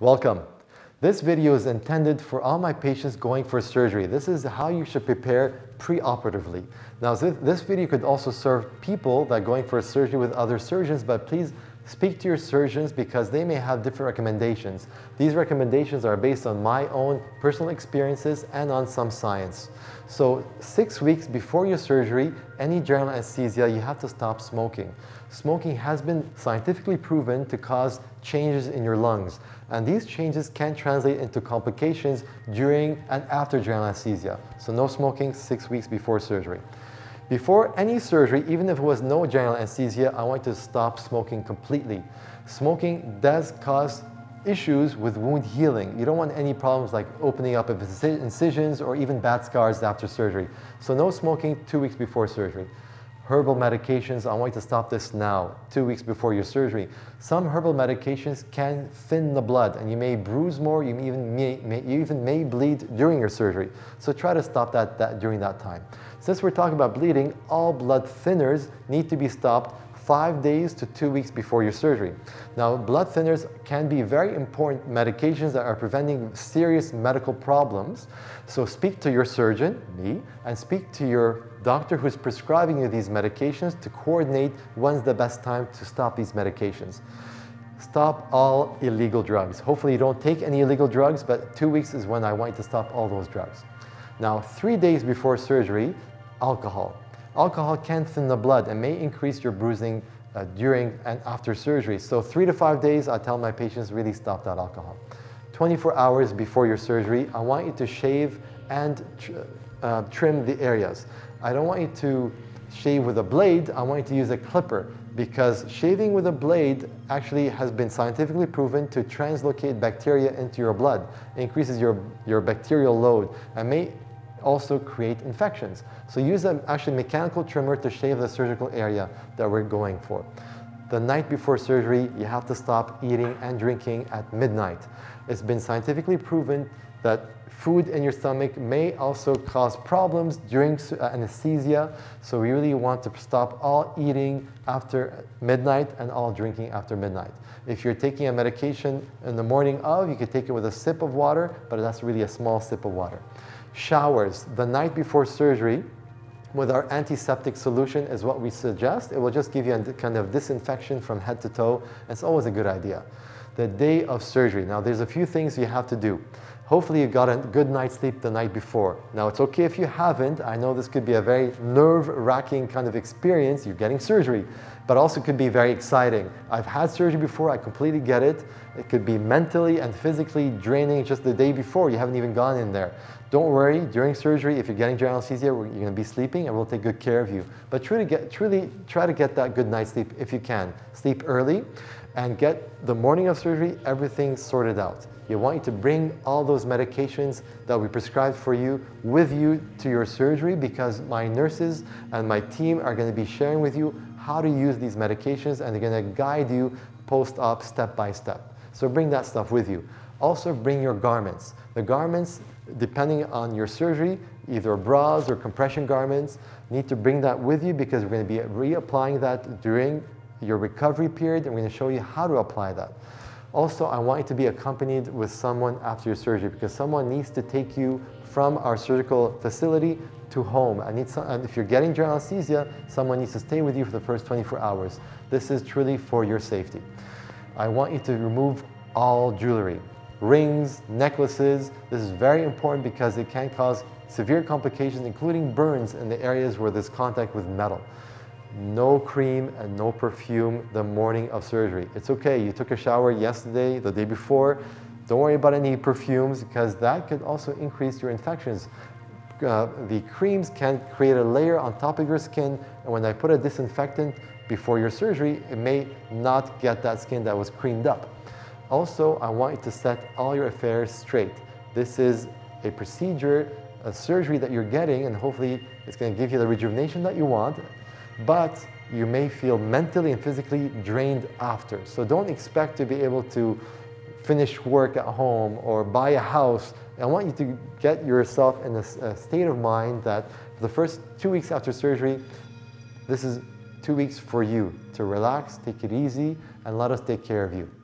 Welcome. This video is intended for all my patients going for surgery. This is how you should prepare preoperatively. Now, this video could also serve people that are going for surgery with other surgeons, but please speak to your surgeons because they may have different recommendations. These recommendations are based on my own personal experiences and on some science. So 6 weeks before your surgery, any general anesthesia, you have to stop smoking. Smoking has been scientifically proven to cause changes in your lungs, and these changes can translate into complications during and after general anesthesia. So no smoking 6 weeks before surgery. Before any surgery, even if it was no general anesthesia, I want to stop smoking completely. Smoking does cause issues with wound healing. You don't want any problems like opening up of incisions or even bad scars after surgery. So no smoking 2 weeks before surgery. Herbal medications, I want you to stop this now, 2 weeks before your surgery. Some herbal medications can thin the blood and you may bruise more, you even may bleed during your surgery. So try to stop that during that time. Since we're talking about bleeding, all blood thinners need to be stopped 5 days to 2 weeks before your surgery. Now, blood thinners can be very important medications that are preventing serious medical problems. So speak to your surgeon, me, and speak to your doctor who's prescribing you these medications to coordinate when's the best time to stop these medications. Stop all illegal drugs. Hopefully you don't take any illegal drugs, but 2 weeks is when I want you to stop all those drugs. Now, 3 days before surgery, alcohol. Alcohol can thin the blood and may increase your bruising during and after surgery. So 3 to 5 days, I tell my patients really stop that alcohol. 24 hours before your surgery, I want you to shave and trim the areas. I don't want you to shave with a blade, I want you to use a clipper, because shaving with a blade actually has been scientifically proven to translocate bacteria into your blood, increases your bacterial load, and may also create infections. So use an actually mechanical trimmer to shave the surgical area that we're going for. The night before surgery, you have to stop eating and drinking at midnight. It's been scientifically proven that food in your stomach may also cause problems during anesthesia, so we really want to stop all eating after midnight and all drinking after midnight. If you're taking a medication in the morning of, you could take it with a sip of water, but that's really a small sip of water. Showers the night before surgery with our antiseptic solution is what we suggest. It will just give you a kind of disinfection from head to toe. It's always a good idea. The day of surgery. Now, there's a few things you have to do. Hopefully you got a good night's sleep the night before. Now, it's okay if you haven't. I know this could be a very nerve-wracking kind of experience. You're getting surgery, but also could be very exciting. I've had surgery before. I completely get it. It could be mentally and physically draining just the day before. You haven't even gone in there. Don't worry. During surgery, if you're getting general anesthesia, you're going to be sleeping and we'll take good care of you. But truly try to get that good night's sleep if you can. Sleep early and get the morning of surgery, everything sorted out. You want you to bring all those medications that we prescribed for you with you to your surgery, because my nurses and my team are going to be sharing with you how to use these medications, and they're going to guide you post-op step by step. So bring that stuff with you. Also bring your garments. The garments, depending on your surgery, either bras or compression garments, need to bring that with you because we're going to be reapplying that during your recovery period, and we're going to show you how to apply that. Also, I want you to be accompanied with someone after your surgery, because someone needs to take you from our surgical facility to home. And if you're getting general anesthesia, someone needs to stay with you for the first 24 hours. This is truly for your safety. I want you to remove all jewelry, rings, necklaces. This is very important because it can cause severe complications, including burns in the areas where there's contact with metal. No cream and no perfume the morning of surgery. It's okay, you took a shower yesterday, the day before. Don't worry about any perfumes because that could also increase your infections. The creams can create a layer on top of your skin, and when I put a disinfectant before your surgery, it may not get that skin that was creamed up. Also, I want you to set all your affairs straight. This is a procedure, a surgery that you're getting, and hopefully it's going to give you the rejuvenation that you want. But you may feel mentally and physically drained after. So don't expect to be able to finish work at home or buy a house. I want you to get yourself in a state of mind that the first 2 weeks after surgery, this is 2 weeks for you to relax, take it easy, and let us take care of you.